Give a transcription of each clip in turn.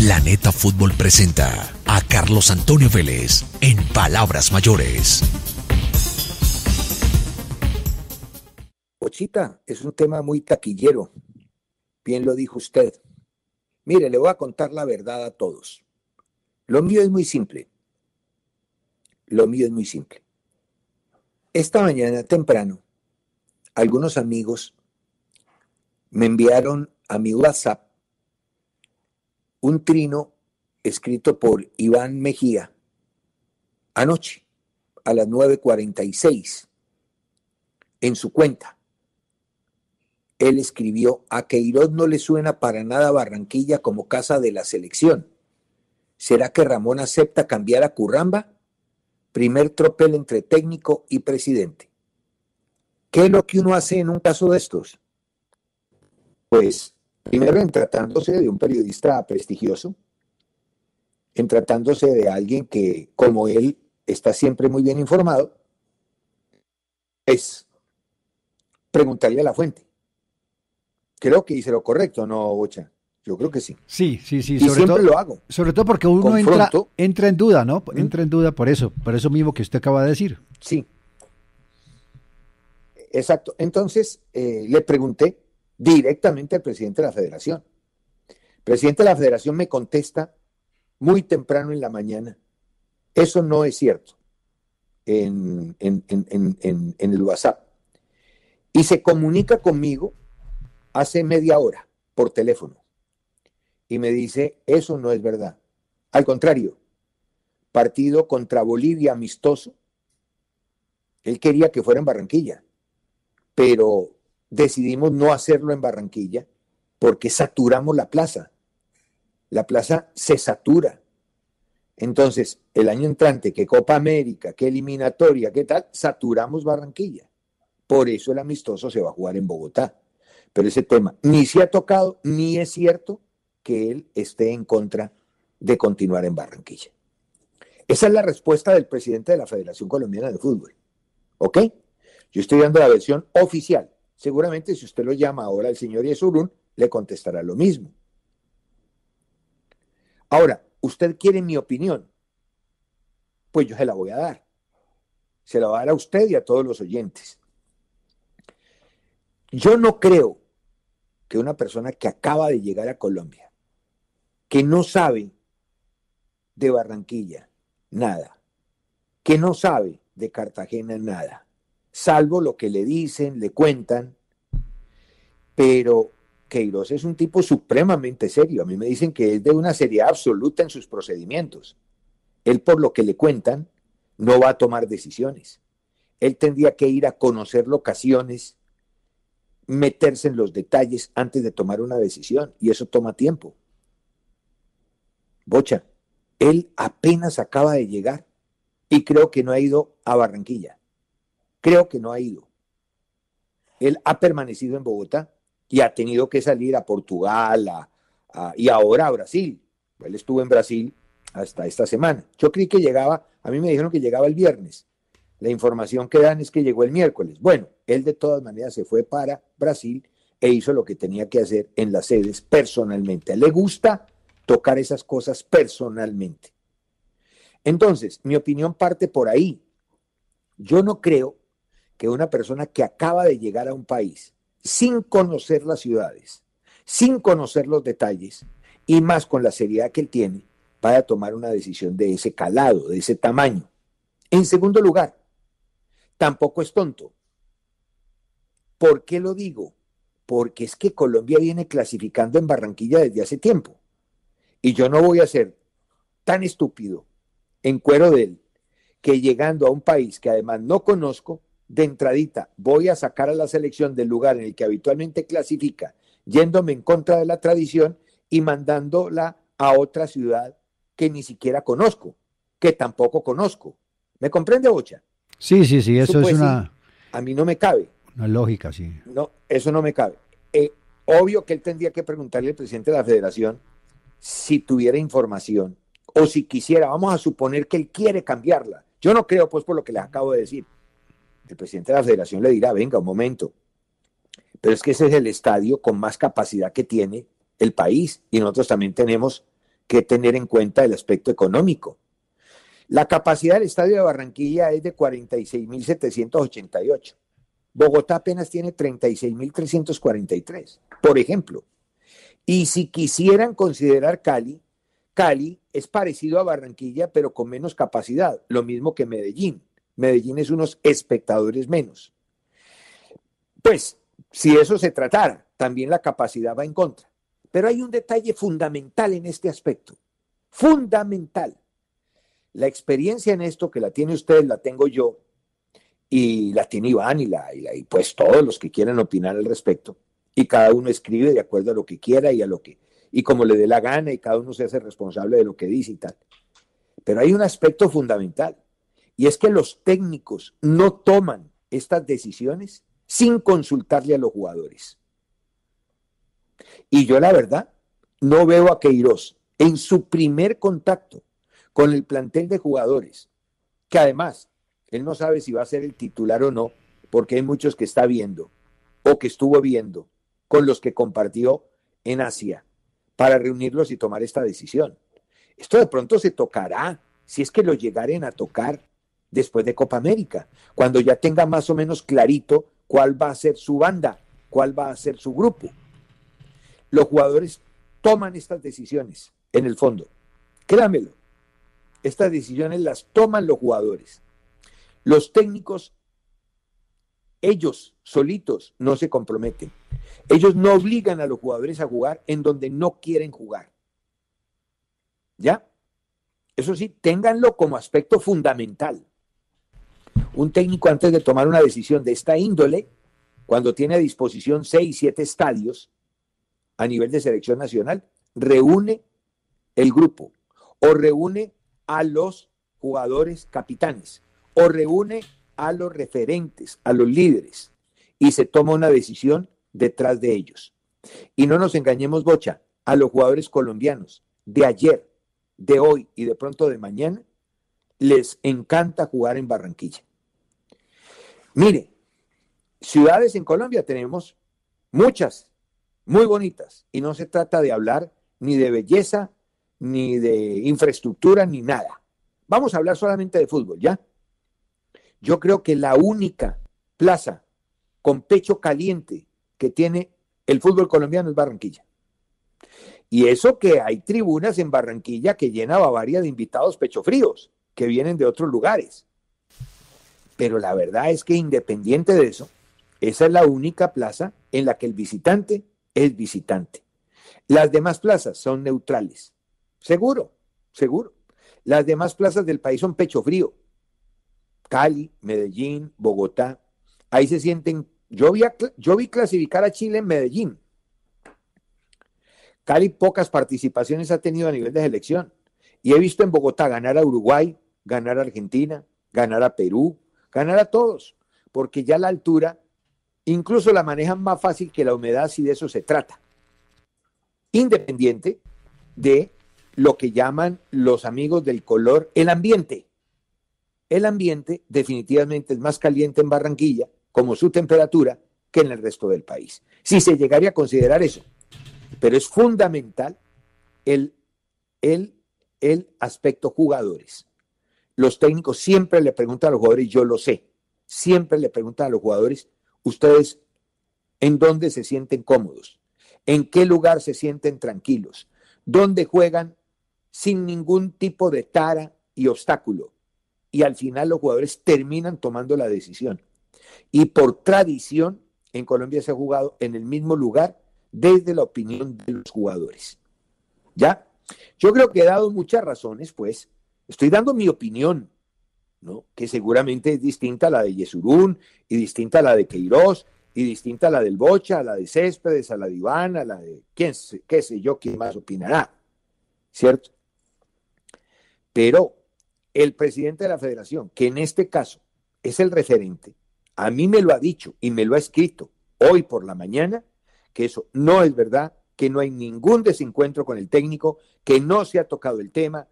Planeta Fútbol presenta a Carlos Antonio Vélez en Palabras Mayores. Bochita, es un tema muy taquillero. Bien lo dijo usted. Mire, le voy a contar la verdad a todos. Lo mío es muy simple. Esta mañana temprano, algunos amigos me enviaron a mi WhatsApp un trino escrito por Iván Mejía anoche a las 9:46 en su cuenta. Él escribió: a Queiroz no le suena para nada Barranquilla como casa de la selección. ¿Será que Ramón acepta cambiar a Curramba? Primer tropel entre técnico y presidente. ¿Qué es lo que uno hace en un caso de estos? Pues primero, en tratándose de un periodista prestigioso, en tratándose de alguien que, como él, está siempre muy bien informado, es preguntarle a la fuente. Creo que hice lo correcto, ¿no, Bocha? Yo creo que sí. Sí. Y siempre lo hago. Sobre todo porque uno entra en duda, ¿no? Entra en duda por eso mismo que usted acaba de decir. Sí. Exacto. Entonces, le pregunté directamente al presidente de la federación. El presidente de la federación me contesta muy temprano en la mañana: eso no es cierto, en el WhatsApp. Y se comunica conmigo hace media hora por teléfono y me dice: eso no es verdad. Al contrario, partido contra Bolivia amistoso, él quería que fuera en Barranquilla, pero decidimos no hacerlo en Barranquilla porque saturamos la plaza. La plaza se satura. Entonces, el año entrante, que Copa América, que eliminatoria, qué tal, saturamos Barranquilla. Por eso el amistoso se va a jugar en Bogotá. Pero ese tema ni se ha tocado, ni es cierto que él esté en contra de continuar en Barranquilla. Esa es la respuesta del presidente de la Federación Colombiana de Fútbol. ¿Ok? Yo estoy dando la versión oficial. Seguramente si usted lo llama ahora al señor Jesurún, le contestará lo mismo. Ahora, usted quiere mi opinión, pues yo se la voy a dar. Se la voy a dar a usted y a todos los oyentes. Yo no creo que una persona que acaba de llegar a Colombia, que no sabe de Barranquilla nada, que no sabe de Cartagena nada, salvo lo que le dicen, le cuentan, pero Queiroz es un tipo supremamente serio. A mí me dicen que es de una seriedad absoluta en sus procedimientos. Él, por lo que le cuentan, no va a tomar decisiones. Él tendría que ir a conocer locaciones, meterse en los detalles antes de tomar una decisión, y eso toma tiempo. Bocha, él apenas acaba de llegar y creo que no ha ido a Barranquilla. Creo que no ha ido. Él ha permanecido en Bogotá y ha tenido que salir a Portugal y ahora a Brasil. Él estuvo en Brasil hasta esta semana. Yo creí que llegaba, a mí me dijeron que llegaba el viernes. La información que dan es que llegó el miércoles. Bueno, él de todas maneras se fue para Brasil e hizo lo que tenía que hacer en las sedes personalmente. A él le gusta tocar esas cosas personalmente. Entonces, mi opinión parte por ahí. Yo no creo que una persona que acaba de llegar a un país sin conocer las ciudades, sin conocer los detalles y más con la seriedad que él tiene, vaya a tomar una decisión de ese calado, de ese tamaño. En segundo lugar, tampoco es tonto. ¿Por qué lo digo? Porque es que Colombia viene clasificando en Barranquilla desde hace tiempo y yo no voy a ser tan estúpido en cuero de él que, llegando a un país que además no conozco, de entradita voy a sacar a la selección del lugar en el que habitualmente clasifica, yéndome en contra de la tradición y mandándola a otra ciudad que ni siquiera conozco, que tampoco conozco. ¿Me comprende, Bocha? Sí, eso pues, es una... A mí no me cabe. Una lógica, sí. No, eso no me cabe. Obvio que él tendría que preguntarle al presidente de la federación si tuviera información o si quisiera. Vamos a suponer que él quiere cambiarla. Yo no creo, pues, por lo que les acabo de decir. El presidente de la federación le dirá: venga, un momento, pero es que ese es el estadio con más capacidad que tiene el país y nosotros también tenemos que tener en cuenta el aspecto económico. La capacidad del estadio de Barranquilla es de 46.788. Bogotá apenas tiene 36.343, por ejemplo. Y si quisieran considerar Cali, Cali es parecido a Barranquilla, pero con menos capacidad, lo mismo que Medellín. Medellín es unos espectadores menos. Pues, si eso se tratara, también la capacidad va en contra. Pero hay un detalle fundamental en este aspecto. Fundamental. La experiencia en esto que la tiene usted, la tengo yo, y la tiene Iván y pues todos los que quieran opinar al respecto. Y cada uno escribe de acuerdo a lo que quiera y a lo que, y como le dé la gana, y cada uno se hace responsable de lo que dice y tal. Pero hay un aspecto fundamental, y es que los técnicos no toman estas decisiones sin consultarle a los jugadores. Y yo, la verdad, no veo a Queiroz en su primer contacto con el plantel de jugadores, que además él no sabe si va a ser el titular o no, porque hay muchos que está viendo o que estuvo viendo con los que compartió en Asia para reunirlos y tomar esta decisión. Esto de pronto se tocará, si es que lo llegaren a tocar después de Copa América, cuando ya tenga más o menos clarito cuál va a ser su banda, cuál va a ser su grupo. Los jugadores toman estas decisiones en el fondo. Créamelo, estas decisiones las toman los jugadores. Los técnicos, ellos solitos, no se comprometen. Ellos no obligan a los jugadores a jugar en donde no quieren jugar. ¿Ya? Eso sí, ténganlo como aspecto fundamental. Un técnico, antes de tomar una decisión de esta índole, cuando tiene a disposición 6, 7 estadios a nivel de selección nacional, reúne el grupo o reúne a los jugadores capitanes o reúne a los referentes, a los líderes, y se toma una decisión detrás de ellos. Y no nos engañemos, Bocha, a los jugadores colombianos de ayer, de hoy y de pronto de mañana, les encanta jugar en Barranquilla. Mire, ciudades en Colombia tenemos muchas, muy bonitas, y no se trata de hablar ni de belleza, ni de infraestructura, ni nada. Vamos a hablar solamente de fútbol, ¿ya? Yo creo que la única plaza con pecho caliente que tiene el fútbol colombiano es Barranquilla. Y eso que hay tribunas en Barranquilla que llena Bavaria de invitados pechofríos, que vienen de otros lugares. Pero la verdad es que, independiente de eso, esa es la única plaza en la que el visitante es visitante. Las demás plazas son neutrales. Seguro, seguro. Las demás plazas del país son pecho frío. Cali, Medellín, Bogotá. Ahí se sienten... Yo vi clasificar a Chile en Medellín. Cali pocas participaciones ha tenido a nivel de selección. Y he visto en Bogotá ganar a Uruguay, ganar a Argentina, ganar a Perú, ganar a todos. Porque ya la altura... incluso la manejan más fácil que la humedad, si de eso se trata. Independiente de lo que llaman los amigos del color, el ambiente. El ambiente definitivamente es más caliente en Barranquilla, como su temperatura, que en el resto del país. Si se llegaría a considerar eso. Pero es fundamental el aspecto jugadores. Los técnicos siempre le preguntan a los jugadores, yo lo sé, siempre le preguntan a los jugadores, ustedes, ¿en dónde se sienten cómodos? ¿En qué lugar se sienten tranquilos? ¿Dónde juegan sin ningún tipo de tara y obstáculo? Y al final los jugadores terminan tomando la decisión. Y por tradición, en Colombia se ha jugado en el mismo lugar desde la opinión de los jugadores. ¿Ya? Yo creo que he dado muchas razones, pues. Estoy dando mi opinión, ¿no? Que seguramente es distinta a la de Jesurún y distinta a la de Queiroz y distinta a la del Bocha, a la de Céspedes, a la de Ivana, a la de quién más opinará, ¿cierto? Pero el presidente de la federación, que en este caso es el referente, a mí me lo ha dicho y me lo ha escrito hoy por la mañana, que eso no es verdad, que no hay ningún desencuentro con el técnico, que no se ha tocado el tema,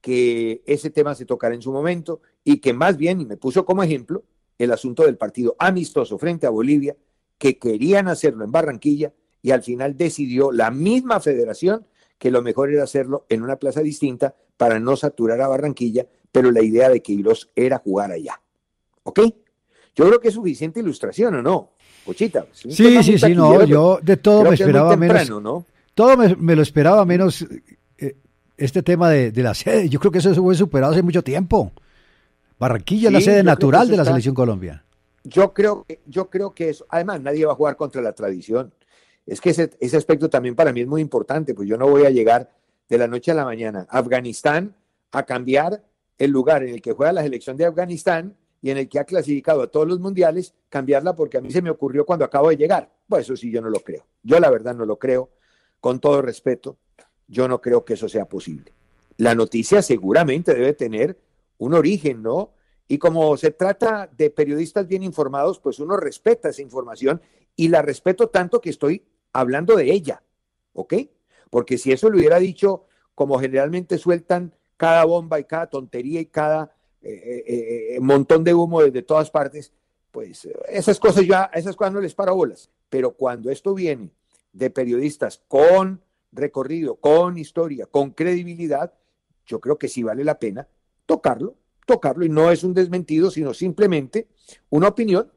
que ese tema se tocará en su momento, y que más bien, y me puso como ejemplo, el asunto del partido amistoso frente a Bolivia, que querían hacerlo en Barranquilla, y al final decidió la misma federación que lo mejor era hacerlo en una plaza distinta para no saturar a Barranquilla, pero la idea de Queiroz era jugar allá. ¿Ok? Yo creo que es suficiente ilustración, ¿o no? Pochita. Sí, no, yo de todo me esperaba menos. Todo me lo esperaba menos este tema de la sede. Yo creo que eso fue superado hace mucho tiempo. Barranquilla es la sede natural de la Selección Colombia. Yo creo que eso, además nadie va a jugar contra la tradición. Es que ese aspecto también para mí es muy importante, pues yo no voy a llegar de la noche a la mañana a Afganistán a cambiar el lugar en el que juega la selección de Afganistán y en el que ha clasificado a todos los mundiales, cambiarla porque a mí se me ocurrió cuando acabo de llegar. Pues eso sí, yo no lo creo. Yo la verdad no lo creo, con todo respeto, yo no creo que eso sea posible. La noticia seguramente debe tener un origen, ¿no? Y como se trata de periodistas bien informados, pues uno respeta esa información y la respeto tanto que estoy hablando de ella, ¿ok? Porque si eso lo hubiera dicho, como generalmente sueltan cada bomba y cada tontería y cada montón de humo desde todas partes, pues esas cosas no les paro bolas. Pero cuando esto viene de periodistas con recorrido, con historia, con credibilidad, yo creo que sí vale la pena tocarlo, y no es un desmentido, sino simplemente una opinión.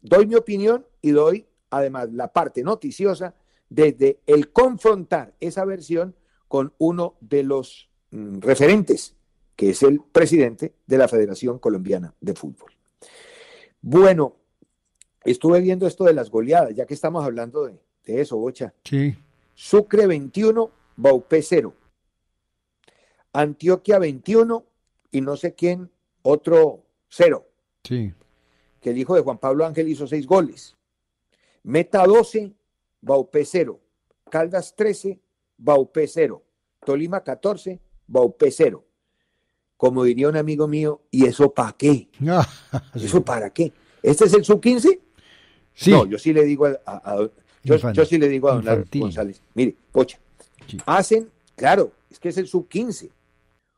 Doy mi opinión y doy además la parte noticiosa desde el confrontar esa versión con uno de los referentes, que es el presidente de la Federación Colombiana de Fútbol. Bueno, estuve viendo esto de las goleadas, ya que estamos hablando de eso, Bocha. Sí. Sucre 21, Baupé 0. Antioquia 21 y no sé quién, otro 0. Sí. Que el hijo de Juan Pablo Ángel hizo 6 goles. Meta 12, Baupé 0. Caldas 13, Baupé 0. Tolima 14, Baupé 0. Como diría un amigo mío, ¿y eso para qué? No. ¿Eso para qué? ¿Este es el sub-15? Sí. No, yo sí le digo a don Lara González. Mire, Pocha, sí. Claro, es que es el sub-15.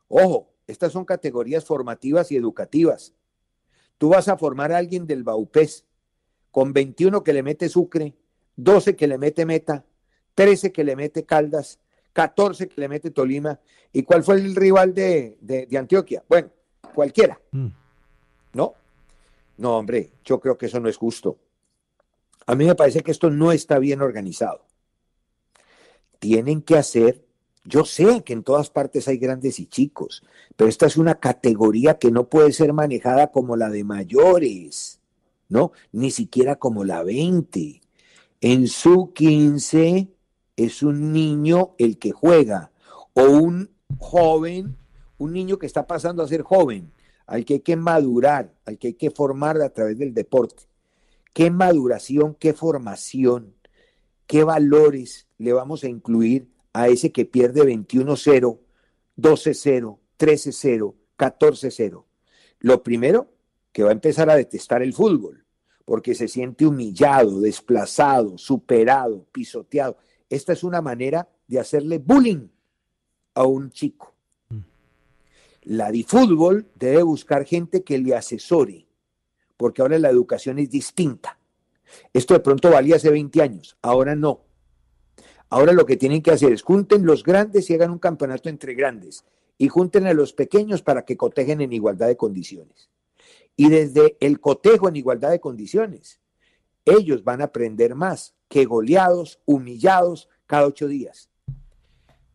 Ojo, estas son categorías formativas y educativas. Tú vas a formar a alguien del Baupés con 21 que le mete Sucre, 12 que le mete Meta, 13 que le mete Caldas, 14 que le mete Tolima. ¿Y cuál fue el rival de Antioquia? Bueno, cualquiera. No, hombre, yo creo que eso no es justo. A mí me parece que esto no está bien organizado. Tienen que hacer, yo sé que en todas partes hay grandes y chicos, pero esta es una categoría que no puede ser manejada como la de mayores, ¿no? Ni siquiera como la 20. En su 15 es un niño el que juega, o un joven, un niño que está pasando a ser joven, al que hay que madurar, al que hay que formar a través del deporte. ¿Qué maduración, qué formación, qué valores le vamos a incluir a ese que pierde 21-0, 12-0, 13-0, 14-0? Lo primero, que va a empezar a detestar el fútbol, porque se siente humillado, desplazado, superado, pisoteado. Esta es una manera de hacerle bullying a un chico. La DiFútbol debe buscar gente que le asesore, porque ahora la educación es distinta. Esto de pronto valía hace 20 años, ahora no. Ahora lo que tienen que hacer es junten los grandes y hagan un campeonato entre grandes, y junten a los pequeños para que cotejen en igualdad de condiciones. Y desde el cotejo en igualdad de condiciones, ellos van a aprender más que goleados, humillados cada 8 días.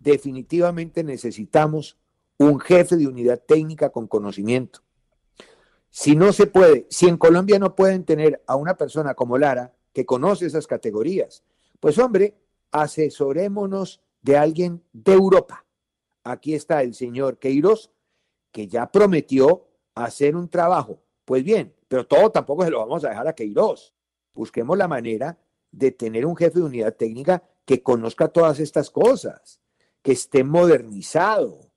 Definitivamente necesitamos un jefe de unidad técnica con conocimiento. Si no se puede, si en Colombia no pueden tener a una persona como Lara, que conoce esas categorías, pues hombre, asesorémonos de alguien de Europa. Aquí está el señor Queiroz, que ya prometió hacer un trabajo. Pues bien, pero todo tampoco se lo vamos a dejar a Queiroz. Busquemos la manera de tener un jefe de unidad técnica que conozca todas estas cosas, que esté modernizado,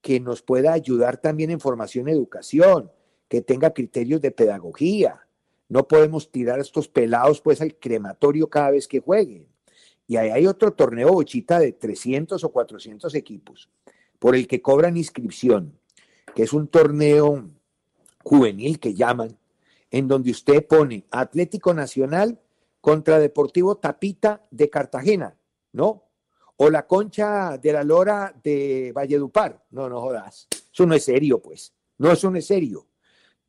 que nos pueda ayudar también en formación y educación, que tenga criterios de pedagogía. No podemos tirar a estos pelados pues al crematorio cada vez que jueguen. Y ahí hay otro torneo, Bochita, de 300 o 400 equipos, por el que cobran inscripción, que es un torneo juvenil que llaman, en donde usted pone Atlético Nacional contra Deportivo Tapita de Cartagena, ¿no? o la Concha de la Lora de Valledupar. No, no jodas. Eso no es serio, pues. No, eso no es serio.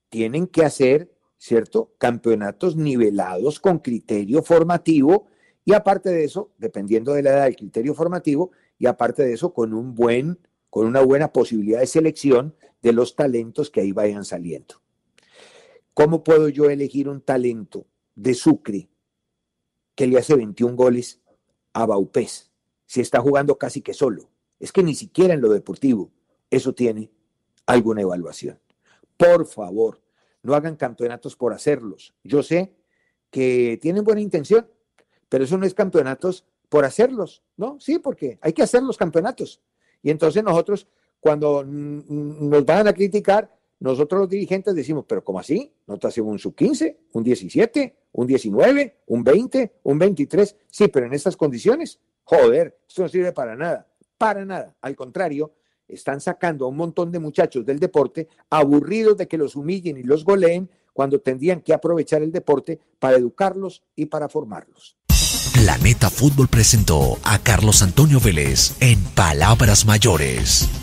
Tienen que hacer, ¿cierto?, campeonatos nivelados con criterio formativo y aparte de eso, dependiendo de la edad, el criterio formativo y aparte de eso, con un buen, con una buena posibilidad de selección de los talentos que ahí vayan saliendo. ¿Cómo puedo yo elegir un talento de Sucre que le hace 21 goles a Vaupés si está jugando casi que solo? Es que ni siquiera en lo deportivo eso tiene alguna evaluación. Por favor, no hagan campeonatos por hacerlos. Yo sé que tienen buena intención, pero eso no es campeonatos por hacerlos, ¿no? Sí, porque hay que hacer los campeonatos. Y entonces nosotros, cuando nos van a criticar, nosotros los dirigentes decimos, pero ¿cómo así? ¿No te hacemos un sub-15, un 17, un 19, un 20, un 23? Sí, pero en estas condiciones, joder, esto no sirve para nada, para nada. Al contrario, están sacando a un montón de muchachos del deporte aburridos de que los humillen y los goleen cuando tendrían que aprovechar el deporte para educarlos y para formarlos. Planeta Fútbol presentó a Carlos Antonio Vélez en Palabras Mayores.